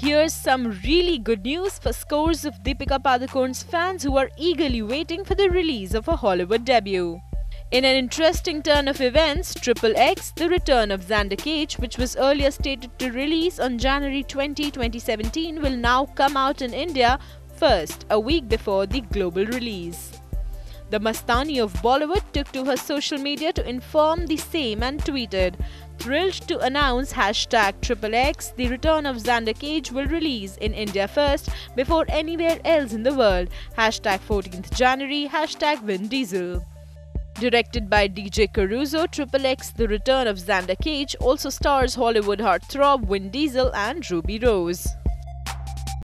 Here's some really good news for scores of Deepika Padukone's fans who are eagerly waiting for the release of a Hollywood debut. In an interesting turn of events, XXX: The Return of Xander Cage, which was earlier stated to release on January 20, 2017, will now come out in India first, a week before the global release. The Mastani of Bollywood took to her social media to inform the same and tweeted, "Thrilled to announce #XXX The Return of Xander Cage will release in India first before anywhere else in the world. #14th January, #Vin Diesel. Directed by DJ Caruso, XXX: The Return of Xander Cage also stars Hollywood heartthrob Vin Diesel and Ruby Rose.